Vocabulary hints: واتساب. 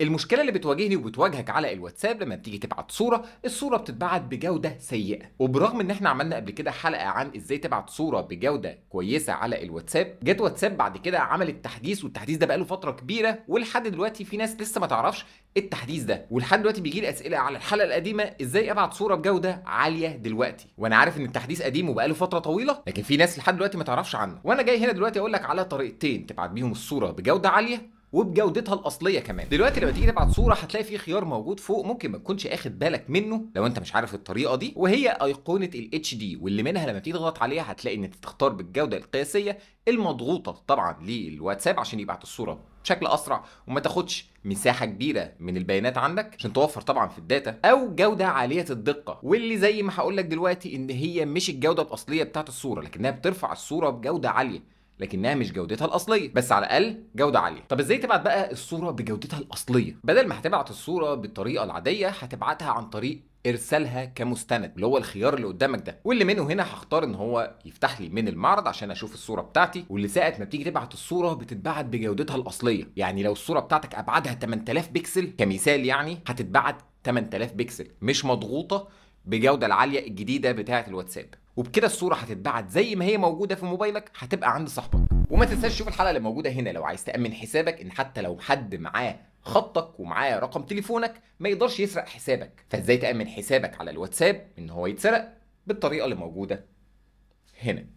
المشكله اللي بتواجهني وبتواجهك على الواتساب لما بتيجي تبعت صوره، الصوره بتتبعت بجوده سيئه، وبرغم ان احنا عملنا قبل كده حلقه عن ازاي تبعت صوره بجوده كويسه على الواتساب، جت واتساب بعد كده عملت تحديث، والتحديث ده بقاله فتره كبيره، ولحد دلوقتي في ناس لسه ما تعرفش التحديث ده، ولحد دلوقتي بيجي لي اسئله على الحلقه القديمه ازاي ابعت صوره بجوده عاليه دلوقتي، وانا عارف ان التحديث قديم وبقاله فتره طويله، لكن في ناس لحد دلوقتي ما تعرفش عنه، وانا جاي هنا دلوقتي اقول لك على طريقتين تبعت بيهم الصوره بجوده عاليه وبجودتها الاصليه كمان. دلوقتي لما تيجي تبعت صوره هتلاقي في خيار موجود فوق ممكن ما تكونش اخد بالك منه لو انت مش عارف الطريقه دي، وهي ايقونه الاتش دي، واللي منها لما تيجي تضغط عليها هتلاقي ان انت تختار بالجوده القياسيه المضغوطه طبعا للواتساب عشان يبعت الصوره بشكل اسرع وما تاخدش مساحه كبيره من البيانات عندك عشان توفر طبعا في الداتا، او جوده عاليه الدقه، واللي زي ما هقول لك دلوقتي ان هي مش الجوده الاصليه بتاعت الصوره، لكنها بترفع الصوره بجوده عاليه لكنها مش جودتها الاصليه، بس على الاقل جوده عاليه. طب ازاي تبعت بقى الصوره بجودتها الاصليه؟ بدل ما هتبعت الصوره بالطريقه العاديه هتبعتها عن طريق ارسالها كمستند، اللي هو الخيار اللي قدامك ده، واللي منه هنا هختار ان هو يفتح لي من المعرض عشان اشوف الصوره بتاعتي، واللي ساعه ما بتيجي تبعت الصوره بتتبعت بجودتها الاصليه، يعني لو الصوره بتاعتك ابعادها 8000 بكسل كمثال، يعني هتتبعت 8000 بكسل مش مضغوطه بجوده العاليه الجديده بتاعه الواتساب، وبكده الصوره هتتبعت زي ما هي موجوده في موبايلك هتبقى عند صاحبك. وما تنساش تشوف الحلقه اللي موجوده هنا لو عايز تامن حسابك، ان حتى لو حد معاه خطك ومعاه رقم تليفونك ما يقدرش يسرق حسابك، فازاي تامن حسابك على الواتساب ان هو يتسرق بالطريقه اللي موجوده هنا.